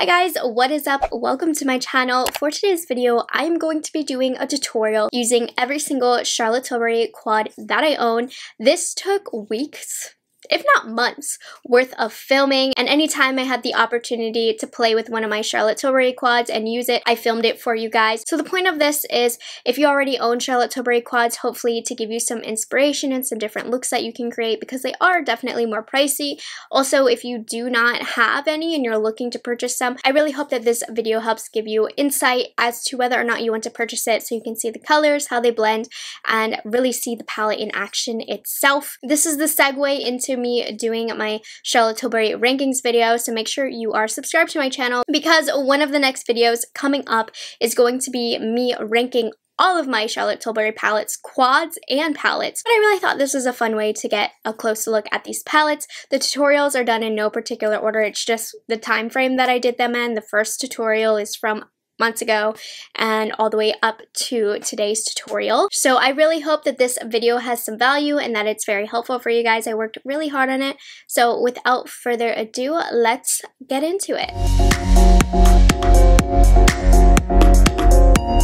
Hi guys, what is up? Welcome to my channel. For today's video, I am going to be doing a tutorial using every single Charlotte Tilbury quad that I own. This took weeks, if not months, worth of filming, and anytime I had the opportunity to play with one of my Charlotte Tilbury quads and use it, I filmed it for you guys. So the point of this is, if you already own Charlotte Tilbury quads, hopefully to give you some inspiration and some different looks that you can create, because they are definitely more pricey. Also, if you do not have any and you're looking to purchase some, I really hope that this video helps give you insight as to whether or not you want to purchase it, so you can see the colors, how they blend, and really see the palette in action itself. This is the segue into me doing my Charlotte Tilbury rankings video, so make sure you are subscribed to my channel, because one of the next videos coming up is going to be me ranking all of my Charlotte Tilbury palettes, quads and palettes. But I really thought this was a fun way to get a close look at these palettes. The tutorials are done in no particular order, it's just the time frame that I did them in. The first tutorial is from months ago and all the way up to today's tutorial. So I really hope that this video has some value and that it's very helpful for you guys. I worked really hard on it. So without further ado, let's get into it.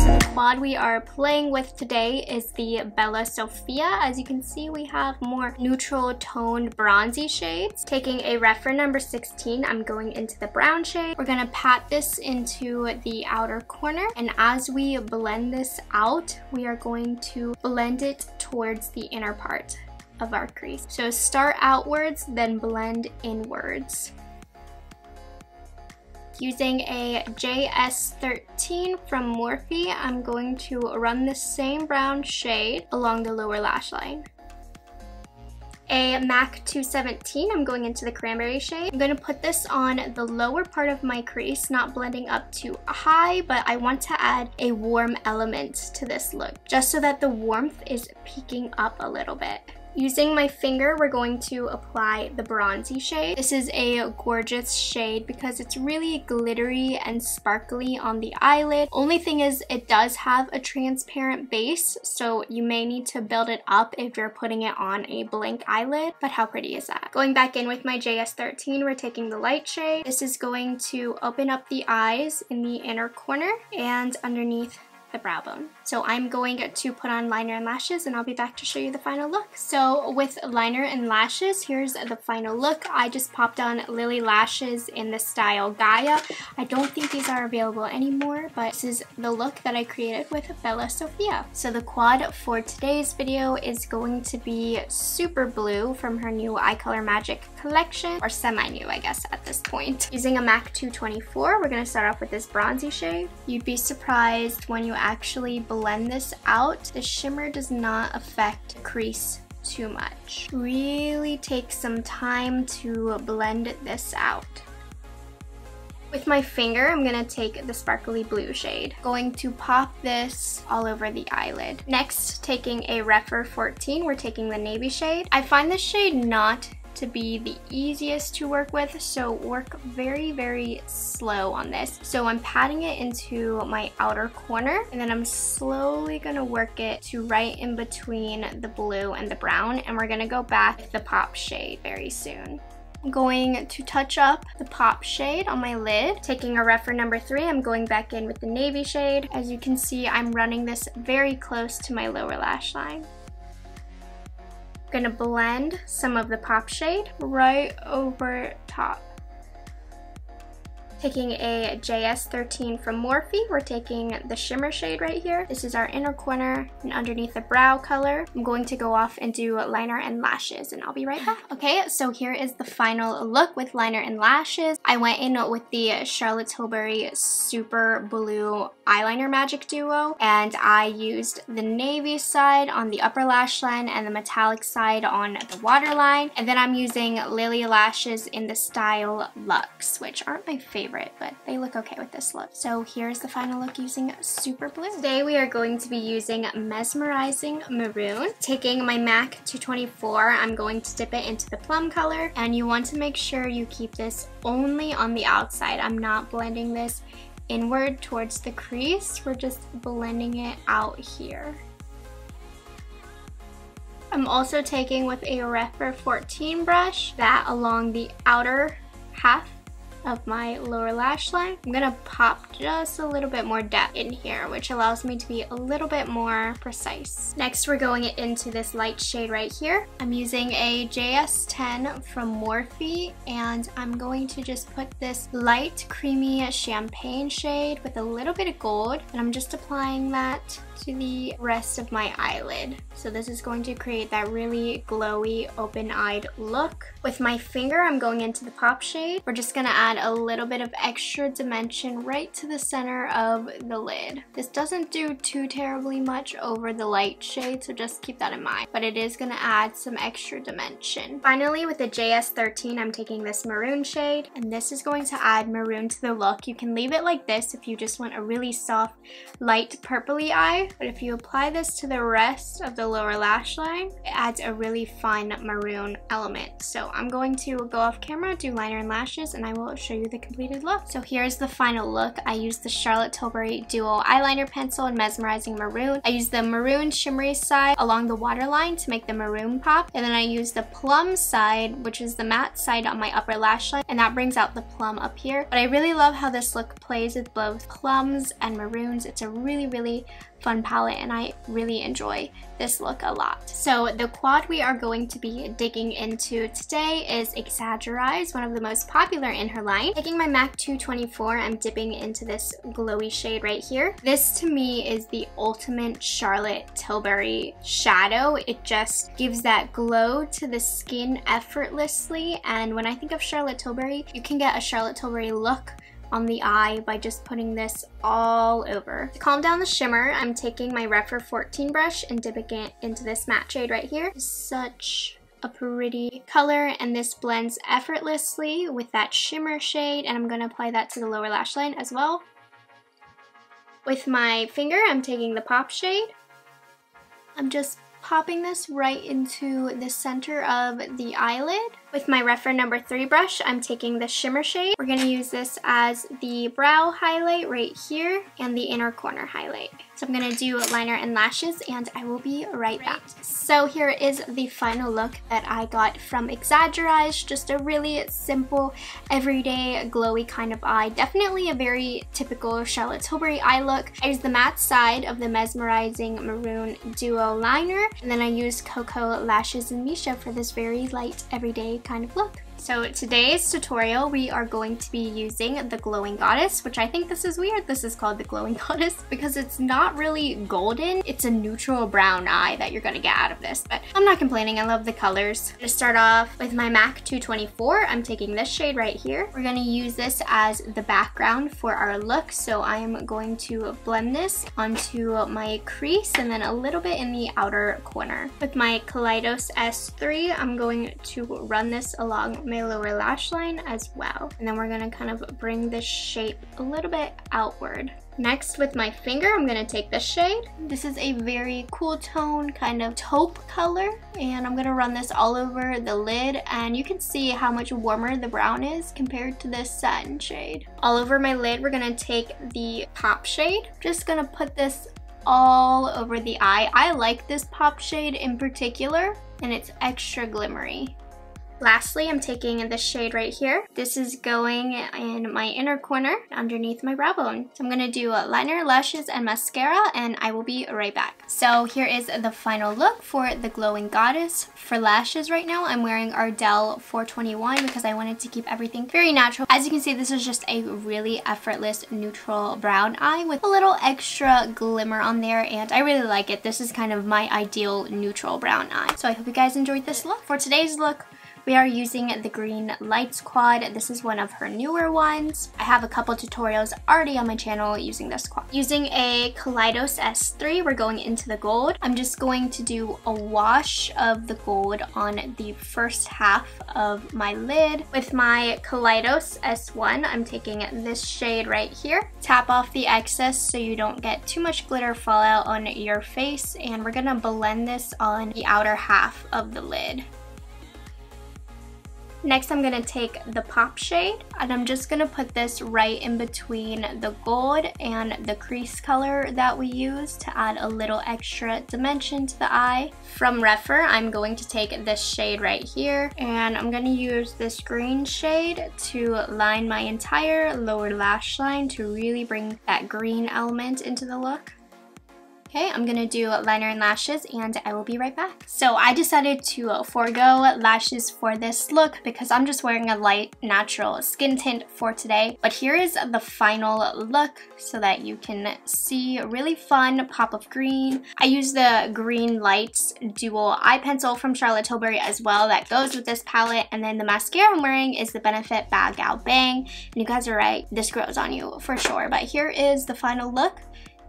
The quad we are playing with today is the Bella Sofia. As you can see, we have more neutral toned bronzy shades. Taking a ref for number 16, I'm going into the brown shade. We're gonna pat this into the outer corner, and as we blend this out, we are going to blend it towards the inner part of our crease. So start outwards, then blend inwards. Using a JS13 from Morphe, I'm going to run the same brown shade along the lower lash line. A MAC 217, I'm going into the cranberry shade. I'm going to put this on the lower part of my crease, not blending up too high, but I want to add a warm element to this look, just so that the warmth is peeking up a little bit. Using my finger, we're going to apply the bronzy shade. This is a gorgeous shade because it's really glittery and sparkly on the eyelid. Only thing is, it does have a transparent base, so you may need to build it up if you're putting it on a blank eyelid, but how pretty is that? Going back in with my JS13, we're taking the light shade. This is going to open up the eyes in the inner corner and underneath the brow bone. So I'm going to put on liner and lashes, and I'll be back to show you the final look. So with liner and lashes, here's the final look. I just popped on Lily Lashes in the style Gaia. I don't think these are available anymore, but this is the look that I created with Bella Sofia. So the quad for today's video is going to be Super Blue from her new Eye Color Magic collection, or semi-new I guess at this point. Using a MAC 224, we're going to start off with this bronzy shade. You'd be surprised when you actually blend this out, the shimmer does not affect the crease too much. Really take some time to blend this out. With my finger, I'm gonna take the sparkly blue shade. Going to pop this all over the eyelid. Next, taking a refer 14, we're taking the navy shade. I find this shade not to be the easiest to work with, so work very, very slow on this. So I'm patting it into my outer corner, and then I'm slowly gonna work it to right in between the blue and the brown, and we're gonna go back with the pop shade very soon. I'm going to touch up the pop shade on my lid. Taking a ref for number 3, I'm going back in with the navy shade. As you can see, I'm running this very close to my lower lash line. Gonna blend some of the pop shade right over top. Taking a JS13 from Morphe, we're taking the shimmer shade right here. This is our inner corner, and underneath the brow color, I'm going to go off and do liner and lashes, and I'll be right back. Okay, so here is the final look with liner and lashes. I went in with the Charlotte Tilbury Super Blue Eyeliner Magic Duo, and I used the navy side on the upper lash line and the metallic side on the waterline. And then I'm using Lily Lashes in the style Luxe, which aren't my favorite, but they look okay with this look. So here's the final look using Super Blue. Today we are going to be using Mesmerizing Maroon. Taking my MAC 224, I'm going to dip it into the plum color, and you want to make sure you keep this only on the outside. I'm not blending this inward towards the crease, we're just blending it out here. I'm also taking with a refer 14 brush that along the outer half of my lower lash line. I'm gonna pop just a little bit more depth in here, which allows me to be a little bit more precise. Next, we're going into this light shade right here. I'm using a JS10 from Morphe, and I'm going to just put this light, creamy champagne shade with a little bit of gold, and I'm just applying that to the rest of my eyelid. So this is going to create that really glowy, open-eyed look. With my finger, I'm going into the pop shade. We're just gonna add a little bit of extra dimension right to the center of the lid. This doesn't do too terribly much over the light shade, so just keep that in mind, but it is gonna add some extra dimension. Finally, with the JS13, I'm taking this maroon shade, and this is going to add maroon to the look. You can leave it like this if you just want a really soft, light purpley eye, but if you apply this to the rest of the lower lash line, it adds a really fun maroon element. So I'm going to go off camera, do liner and lashes, and I will show you the completed look. So here's the final look. I used the Charlotte Tilbury Duo Eyeliner Pencil in Mesmerizing Maroon. I used the maroon shimmery side along the waterline to make the maroon pop, and then I used the plum side, which is the matte side, on my upper lash line, and that brings out the plum up here. But I really love how this look plays with both plums and maroons. It's a really fun palette, and I really enjoy this look a lot. So the quad we are going to be digging into today is Exaggereyes, one of the most popular in her line. Taking my MAC 224, I'm dipping into this glowy shade right here. This to me is the ultimate Charlotte Tilbury shadow. It just gives that glow to the skin effortlessly, and when I think of Charlotte Tilbury, you can get a Charlotte Tilbury look on the eye by just putting this all over. To calm down the shimmer, I'm taking my Refer 14 brush and dipping it into this matte shade right here. Such a pretty color, and this blends effortlessly with that shimmer shade, and I'm going to apply that to the lower lash line as well. With my finger, I'm taking the pop shade. I'm just popping this right into the center of the eyelid. With my Refer number 3 brush, I'm taking the shimmer shade. We're gonna use this as the brow highlight right here and the inner corner highlight. So I'm gonna do liner and lashes, and I will be right back. So here is the final look that I got from Exaggereyes. Just a really simple, everyday, glowy kind of eye. Definitely a very typical Charlotte Tilbury eye look. I used the matte side of the Mesmerizing Maroon Duo Liner, and then I used Coco Lashes and Misha for this very light, everyday kind of look. So today's tutorial, we are going to be using the Glowing Goddess, which I think this is weird. This is called the Glowing Goddess because it's not really golden. It's a neutral brown eye that you're gonna get out of this, but I'm not complaining. I love the colors. I'm gonna start off with my MAC 224. I'm taking this shade right here. We're gonna use this as the background for our look. So I am going to blend this onto my crease and then a little bit in the outer corner. With my Kaleidos S3, I'm going to run this along my lower lash line as well, and then we're gonna kind of bring this shape a little bit outward. Next, with my finger, I'm gonna take this shade. This is a very cool tone, kind of taupe color, and I'm gonna run this all over the lid, and you can see how much warmer the brown is compared to this satin shade. All over my lid, we're gonna take the pop shade. Just gonna put this all over the eye. I like this pop shade in particular, and it's extra glimmery. Lastly, I'm taking this shade right here. This is going in my inner corner underneath my brow bone. So I'm gonna do a liner, lashes, and mascara, and I will be right back. So here is the final look for the Glowing Goddess. For lashes right now, I'm wearing Ardell 421 because I wanted to keep everything very natural. As you can see, this is just a really effortless neutral brown eye with a little extra glimmer on there, and I really like it. This is kind of my ideal neutral brown eye. So I hope you guys enjoyed this look. For today's look, we are using the Green Lights quad. This is one of her newer ones. I have a couple tutorials already on my channel using this quad. Using a Kaleidos S3, we're going into the gold. I'm just going to do a wash of the gold on the first half of my lid. With my Kaleidos S1, I'm taking this shade right here. Tap off the excess so you don't get too much glitter fallout on your face, and we're gonna blend this on the outer half of the lid. Next, I'm gonna take the Pop shade, and I'm just gonna put this right in between the gold and the crease color that we used to add a little extra dimension to the eye. From Refer, I'm going to take this shade right here, and I'm gonna use this green shade to line my entire lower lash line to really bring that green element into the look. Okay, I'm gonna do liner and lashes, and I will be right back. So I decided to forego lashes for this look because I'm just wearing a light natural skin tint for today. But here is the final look so that you can see a really fun pop of green. I used the Green Lights Dual Eye Pencil from Charlotte Tilbury as well that goes with this palette. And then the mascara I'm wearing is the Benefit Bad Gal Bang. And you guys are right, this grows on you for sure. But here is the final look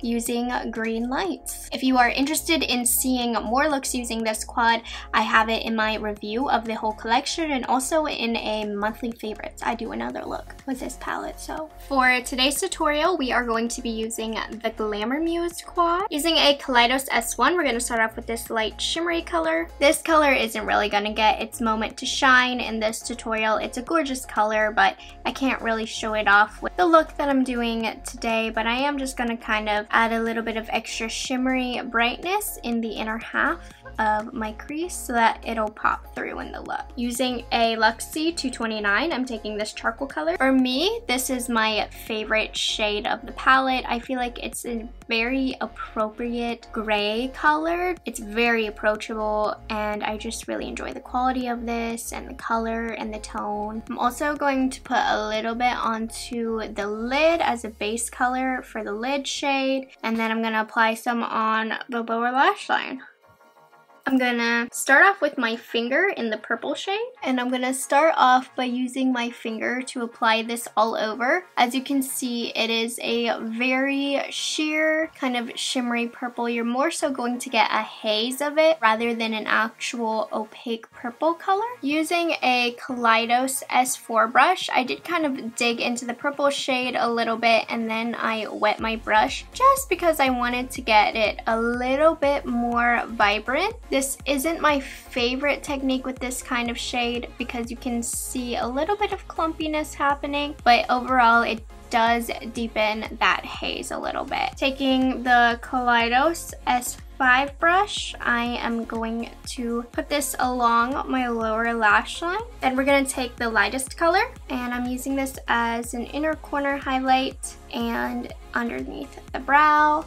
using green lights. If you are interested in seeing more looks using this quad, I have it in my review of the whole collection and also in a monthly favorites. I do another look with this palette. So for today's tutorial, we are going to be using the Glamour Muse quad. Using a Kaleidos S1, we're going to start off with this light shimmery color. This color isn't really going to get its moment to shine in this tutorial. It's a gorgeous color, but I can't really show it off with the look that I'm doing today, but I am just going to kind of add a little bit of extra shimmery brightness in the inner half of my crease so that it'll pop through in the look. Using a Luxie 229, I'm taking this charcoal color. For me, this is my favorite shade of the palette. I feel like it's a very appropriate gray color. It's very approachable, and I just really enjoy the quality of this and the color and the tone. I'm also going to put a little bit onto the lid as a base color for the lid shade. And then I'm gonna apply some on the lower lash line. I'm gonna start off with my finger in the purple shade, and I'm gonna start off by using my finger to apply this all over. As you can see, it is a very sheer kind of shimmery purple. You're more so going to get a haze of it rather than an actual opaque purple color. Using a Kaleidos S4 brush, I did kind of dig into the purple shade a little bit, and then I wet my brush just because I wanted to get it a little bit more vibrant. This isn't my favorite technique with this kind of shade because you can see a little bit of clumpiness happening, but overall it does deepen that haze a little bit. Taking the Kaleidos S5 brush, I am going to put this along my lower lash line. Then we're going to take the lightest color, and I'm using this as an inner corner highlight and underneath the brow.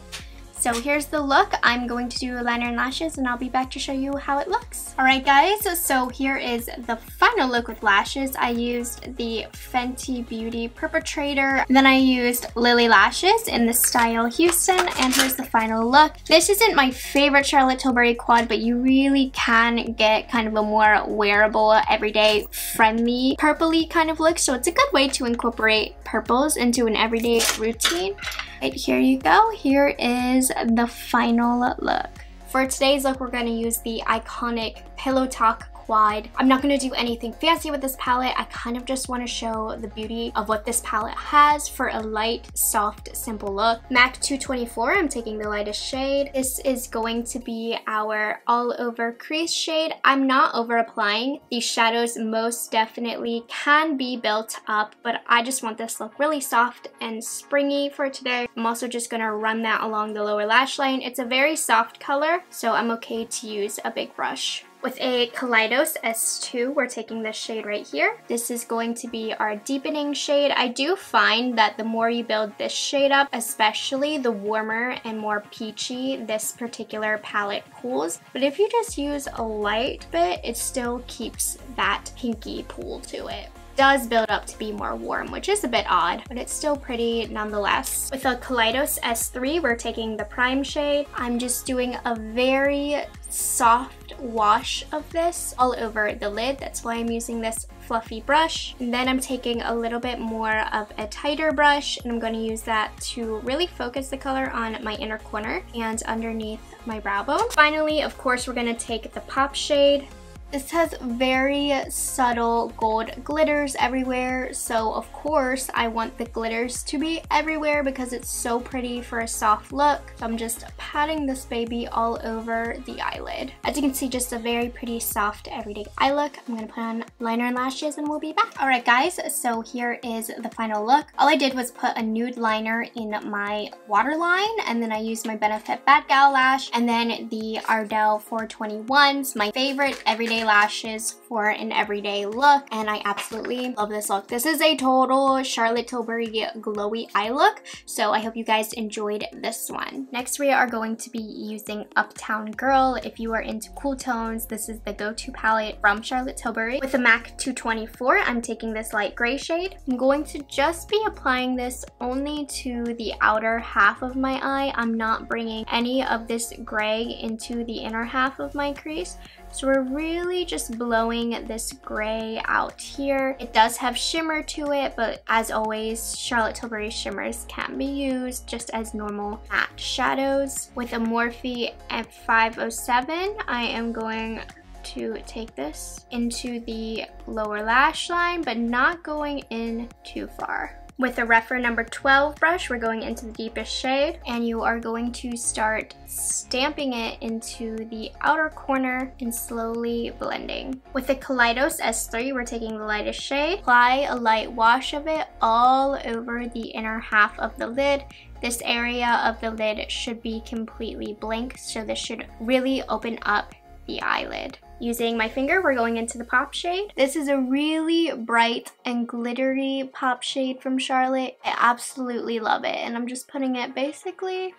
So here's the look. I'm going to do liner and lashes, and I'll be back to show you how it looks. Alright guys, so here is the final look with lashes. I used the Fenty Beauty Perpetrator, then I used Lily Lashes in the style Houston, and here's the final look. This isn't my favorite Charlotte Tilbury quad, but you really can get kind of a more wearable, everyday, friendly, purpley kind of look, so it's a good way to incorporate purples into an everyday routine. Right, here you go. Here is the final look. For today's look, we're going to use the iconic Pillow Talk quad. I'm not going to do anything fancy with this palette. I kind of just want to show the beauty of what this palette has for a light, soft, simple look. MAC 224, I'm taking the lightest shade. This is going to be our all-over crease shade. I'm not over-applying. These shadows most definitely can be built up, but I just want this look really soft and springy for today. I'm also just going to run that along the lower lash line. It's a very soft color, so I'm okay to use a big brush. With a Kaleidos S2, we're taking this shade right here. This is going to be our deepening shade. I do find that the more you build this shade up, especially the warmer and more peachy this particular palette pools. But if you just use a light bit, it still keeps that pinky pool to it. Does build up to be more warm, which is a bit odd, but it's still pretty nonetheless. With a Kaleidos S3, we're taking the prime shade. I'm just doing a very soft wash of this all over the lid. That's why I'm using this fluffy brush. And then I'm taking a little bit more of a tighter brush, and I'm going to use that to really focus the color on my inner corner and underneath my brow bone. Finally, of course, we're going to take the Pop shade, This has very subtle gold glitters everywhere, so of course I want the glitters to be everywhere because it's so pretty for a soft look. So I'm just patting this baby all over the eyelid. As you can see, just a very pretty soft everyday eye look. I'm gonna put on liner and lashes and we'll be back. Alright guys, so here is the final look. All I did was put a nude liner in my waterline, and then I used my Benefit Bad Gal lash, and then the Ardell 421s, my favorite everyday lashes for an everyday look, and I absolutely love this look. This is a total Charlotte Tilbury glowy eye look, so I hope you guys enjoyed this one. Next, we are going to be using Uptown Girl. If you are into cool tones, this is the go-to palette from Charlotte Tilbury. With the MAC 224, I'm taking this light gray shade. I'm going to just be applying this only to the outer half of my eye. I'm not bringing any of this gray into the inner half of my crease. So we're really just blowing this gray out here. It does have shimmer to it, but as always, Charlotte Tilbury shimmers can be used just as normal matte shadows. With a Morphe F507, I am going to take this into the lower lash line, but not going in too far. With the Refer number 12 brush, we're going into the deepest shade, and you are going to start stamping it into the outer corner and slowly blending. With the Kaleidos S3, we're taking the lightest shade, apply a light wash of it all over the inner half of the lid. This area of the lid should be completely blank, so this should really open up the eyelid. Using my finger, we're going into the Pop shade. This is a really bright and glittery pop shade from Charlotte. I absolutely love it, and I'm just putting it basically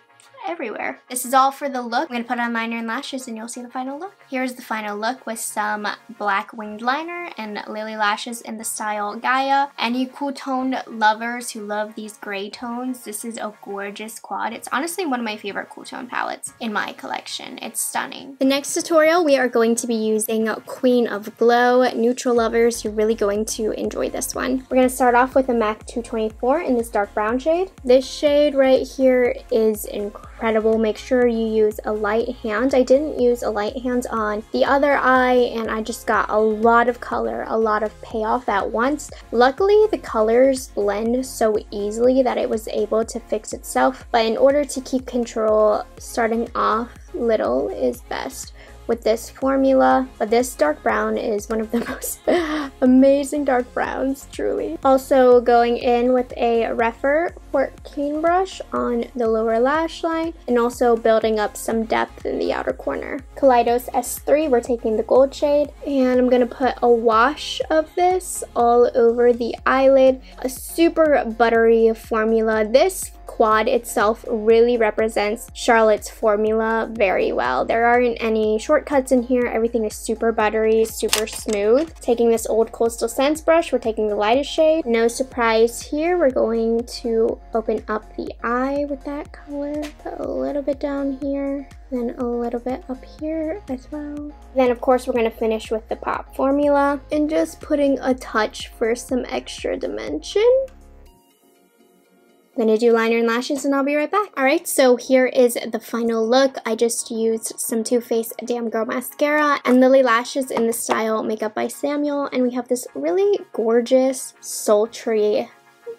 everywhere. This is all for the look. I'm gonna put on liner and lashes and you'll see the final look. Here's the final look with some black winged liner and Lily Lashes in the style Gaia. Any cool toned lovers who love these gray tones, this is a gorgeous quad. It's honestly one of my favorite cool tone palettes in my collection. It's stunning. The next tutorial, we are going to be using Queen of Glow. Neutral lovers, you're really going to enjoy this one. We're gonna start off with a MAC 224 in this dark brown shade. This shade right here is incredible. Make sure you use a light hand. I didn't use a light hand on the other eye, and I just got a lot of color, a lot of payoff at once. Luckily, the colors blend so easily that it was able to fix itself, but in order to keep control, starting off little is best with this formula. But this dark brown is one of the most amazing dark browns, truly. Also going in with a Refer 14 brush on the lower lash line, and also building up some depth in the outer corner. Kaleidos S3, we're taking the gold shade, and I'm gonna put a wash of this all over the eyelid. A super buttery formula. This quad itself really represents Charlotte's formula very well. There aren't any shortcuts in here. Everything is super buttery, super smooth. Taking this old Coastal Sense brush, we're taking the lightest shade. No surprise here. We're going to open up the eye with that color. Put a little bit down here, then a little bit up here as well. Then of course we're going to finish with the Pop formula and just putting a touch for some extra dimension. I'm gonna do liner and lashes and I'll be right back. Alright, so here is the final look. I just used some Too Faced Damn Girl mascara and Lily Lashes in the style Makeup by Samuel, and we have this really gorgeous, sultry,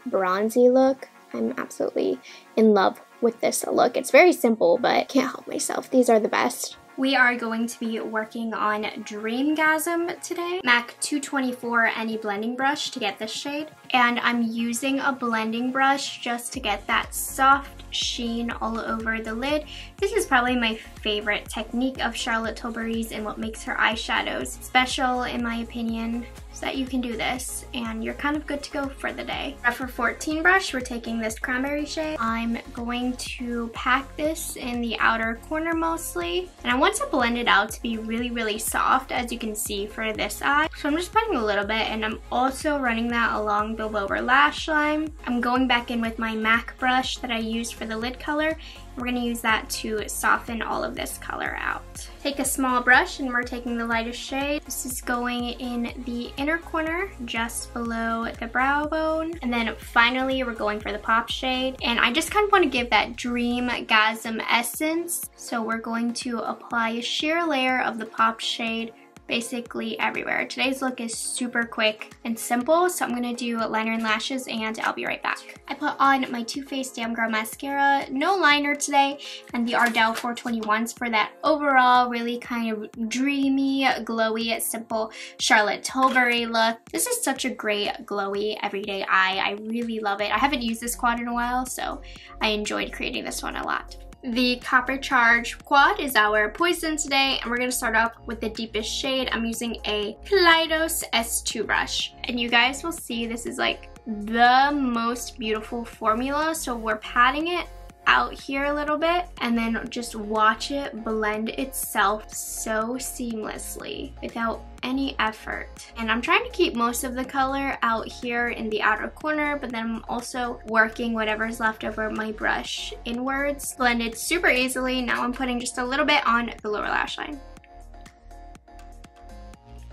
bronzy look. I'm absolutely in love with this look. It's very simple, but can't help myself. These are the best. We are going to be working on Dreamgasm today. MAC 224 any blending brush to get this shade. And I'm using a blending brush just to get that soft sheen all over the lid. This is probably my favorite technique of Charlotte Tilbury's and what makes her eyeshadows special, in my opinion. So that you can do this and you're kind of good to go for the day. Refer 14 brush, we're taking this cranberry shade. I'm going to pack this in the outer corner mostly, and I want to blend it out to be really, really soft, as you can see for this eye. So I'm just putting a little bit, and I'm also running that along the lower lash line. I'm going back in with my MAC brush that I used for the lid color. We're going to use that to soften all of this color out. Take a small brush and we're taking the lightest shade. This is going in the inner corner, just below the brow bone. And then finally, we're going for the Pop shade. And I just kind of want to give that Dreamgasm essence. So we're going to apply a sheer layer of the Pop shade basically everywhere. Today's look is super quick and simple, so I'm gonna do liner and lashes and I'll be right back. I put on my Too Faced Damn Girl mascara, no liner today, and the Ardell 421s for that overall really kind of dreamy, glowy, simple Charlotte Tilbury look. This is such a great glowy everyday eye. I really love it. I haven't used this quad in a while, so I enjoyed creating this one a lot. The Copper Charge quad is our poison today, and we're going to start off with the deepest shade. I'm using a Kaleidos S2 brush, and you guys will see this is like the most beautiful formula. So we're patting it out here a little bit and then just watch it blend itself so seamlessly without any effort. And I'm trying to keep most of the color out here in the outer corner, but then I'm also working whatever's left over my brush inwards. Blended super easily. Now I'm putting just a little bit on the lower lash line.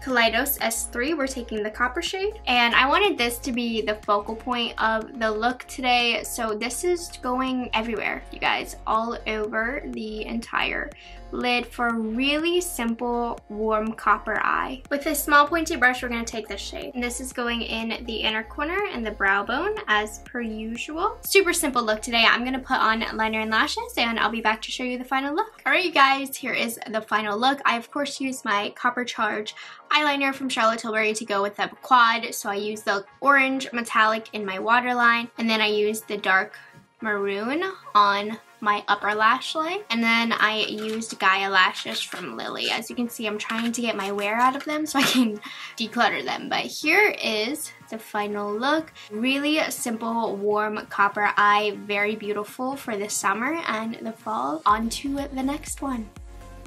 Kaleidos S3, we're taking the copper shade, and I wanted this to be the focal point of the look today, so this is going everywhere, you guys, all over the entire lid for a really simple warm copper eye. With a small pointy brush, we're going to take this shade, and this is going in the inner corner and the brow bone as per usual. Super simple look today. I'm going to put on liner and lashes and I'll be back to show you the final look. Alright you guys, here is the final look. I of course used my Copper Charge eyeliner from Charlotte Tilbury to go with the quad, so I used the orange metallic in my waterline, and then I used the dark maroon on my upper lash line, and then I used Gaia lashes from Lily. As you can see, I'm trying to get my wear out of them so I can declutter them, but here is the final look. Really simple warm copper eye, very beautiful for the summer and the fall. On to the next one.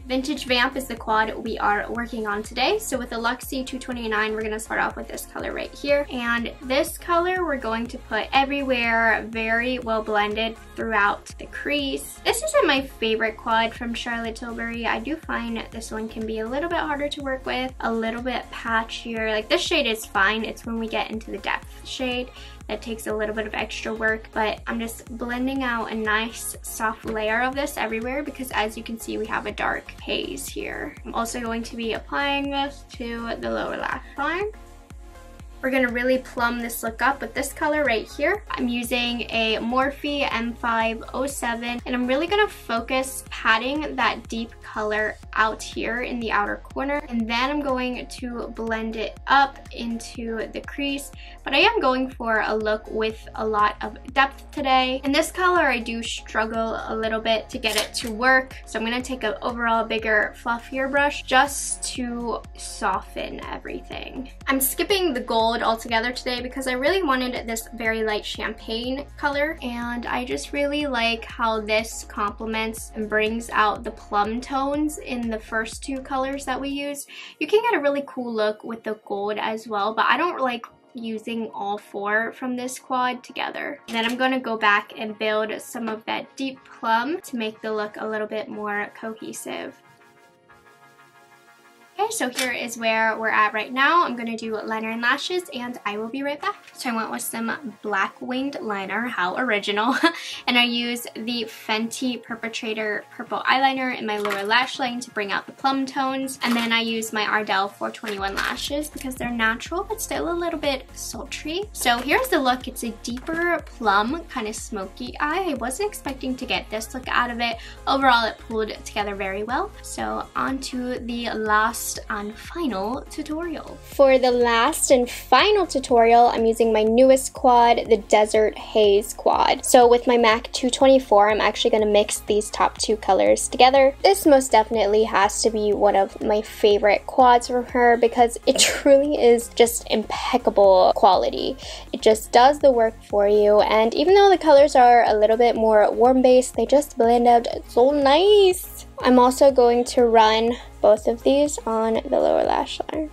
Vintage Vamp is the quad we are working on today. So with the Luxie 229, we're going to start off with this color right here. And this color we're going to put everywhere, very well blended throughout the crease. This isn't my favorite quad from Charlotte Tilbury. I do find this one can be a little bit harder to work with, a little bit patchier. Like this shade is fine. It's when we get into the depth shade that takes a little bit of extra work, but I'm just blending out a nice soft layer of this everywhere because as you can see, we have a dark haze here. I'm also going to be applying this to the lower lash line. We're gonna really plumb this look up with this color right here. I'm using a Morphe M507, and I'm really gonna focus patting that deep color out here in the outer corner, and then I'm going to blend it up into the crease, but I am going for a look with a lot of depth today. And this color I do struggle a little bit to get it to work, so I'm gonna take an overall bigger, fluffier brush just to soften everything. I'm skipping the gold altogether today because I really wanted this very light champagne color, and I just really like how this complements and brings out the plum tones in the first two colors that we use. You can get a really cool look with the gold as well, but I don't like using all four from this quad together. Then I'm going to go back and build some of that deep plum to make the look a little bit more cohesive. Okay, so here is where we're at right now. I'm going to do liner and lashes and I will be right back. So I went with some black winged liner, how original, and I used the Fenty Perpetrator purple eyeliner in my lower lash line to bring out the plum tones, and then I used my Ardell 421 lashes because they're natural but still a little bit sultry. So here's the look. It's a deeper plum, kind of smoky eye. I wasn't expecting to get this look out of it. Overall it pulled together very well. So on to the last and final tutorial. For the last and final tutorial, I'm using my newest quad, the Desert Haze quad. So with my MAC 224, I'm actually going to mix these top two colors together. This most definitely has to be one of my favorite quads from her because it truly is just impeccable quality. It just does the work for you, and even though the colors are a little bit more warm based, they just blend out so nice. I'm also going to run both of these on the lower lash line.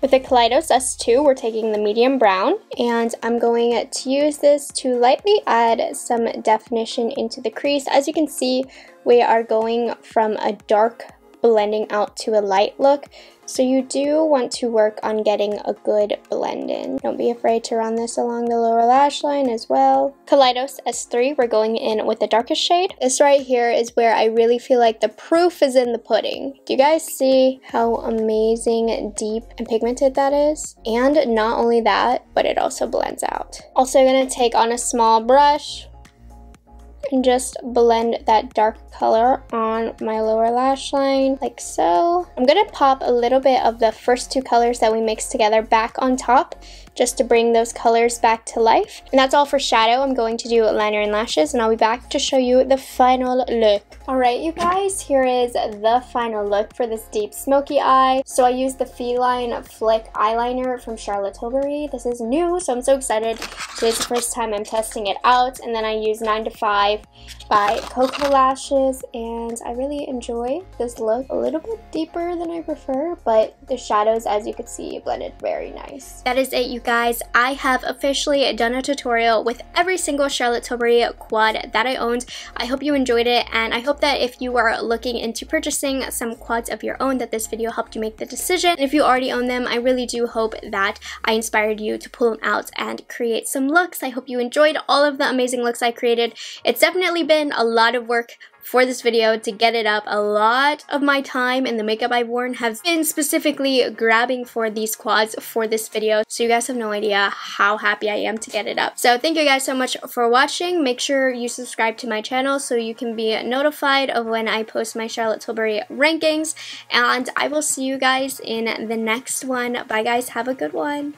With the Kaleidos S2, we're taking the medium brown, and I'm going to use this to lightly add some definition into the crease. As you can see, we are going from a dark blending out to a light look. So you do want to work on getting a good blend in. Don't be afraid to run this along the lower lash line as well. Kaleidos S3, we're going in with the darkest shade. This right here is where I really feel like the proof is in the pudding. Do you guys see how amazing, deep, and pigmented that is? And not only that, but it also blends out. Also gonna take on a small brush and just blend that dark color on my lower lash line, like so. I'm gonna pop a little bit of the first two colors that we mixed together back on top, just to bring those colors back to life. And that's all for shadow. I'm going to do liner and lashes, and I'll be back to show you the final look. All right, you guys, here is the final look for this deep smoky eye. So I used the Feline Flick eyeliner from Charlotte Tilbury. This is new, so I'm so excited. Today's the first time I'm testing it out. And then I used 9 to 5 by Coco Lashes, and I really enjoy this look. A little bit deeper than I prefer, but the shadows, as you can see, blended very nice. That is it, you guys. I have officially done a tutorial with every single Charlotte Tilbury quad that I owned. I hope you enjoyed it, and I hope that if you are looking into purchasing some quads of your own, that this video helped you make the decision. And if you already own them, I really do hope that I inspired you to pull them out and create some looks. I hope you enjoyed all of the amazing looks I created. It's definitely been a lot of work for this video to get it up. A lot of my time and the makeup I've worn has been specifically grabbing for these quads for this video, so you guys have no idea how happy I am to get it up. So thank you guys so much for watching. Make sure you subscribe to my channel so you can be notified of when I post my Charlotte Tilbury rankings, and I will see you guys in the next one. Bye guys, have a good one.